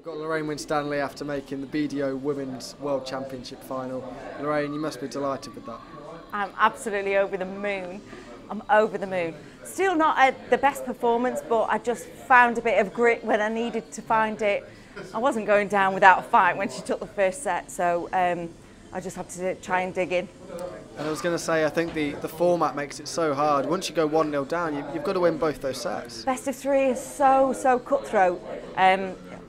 We've got Lorraine Winstanley after making the BDO Women's World Championship final. Lorraine, you must be delighted with that. I'm absolutely over the moon. I'm over the moon. Still not at the best performance, but I just found a bit of grit when I needed to find it. I wasn't going down without a fight when she took the first set, so I just had to try and dig in. And I was going to say, I think the format makes it so hard. Once you go 1-0 down, you've got to win both those sets. Best of three is so cutthroat.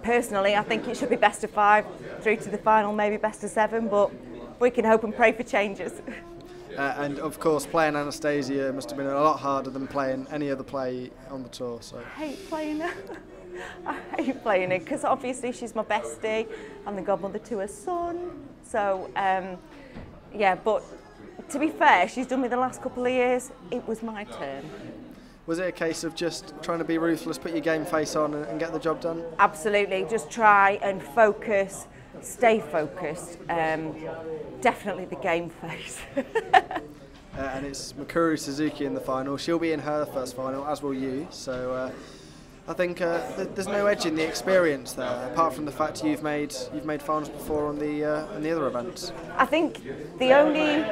Personally, I think it should be best of five, through to the final, maybe best of seven, but we can hope and pray for changes. And of course, playing Anastasia must have been a lot harder than playing any other play on the tour. So I hate playing her. I hate playing her because obviously she's my bestie. I'm the godmother to her son. So yeah, but to be fair, she's done me the last couple of years. It was my turn. Was it a case of just trying to be ruthless, put your game face on and get the job done? Absolutely, just try and focus, stay focused. Definitely the game face. And it's Mikuru Suzuki in the final. She'll be in her first final, as will you. So I think there's no edge in the experience there, apart from the fact you've made finals before on the other events. I think the only,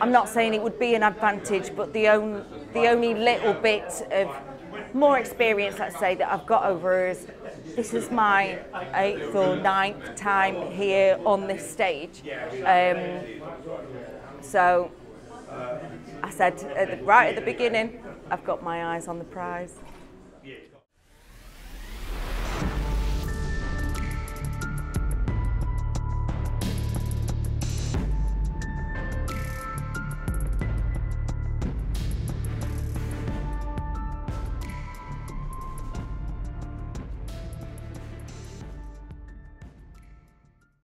I'm not saying it would be an advantage, but the only little bit of more experience, let's say, that I've got over her is this is my 8th or 9th time here on this stage. So I said right at the beginning, I've got my eyes on the prize.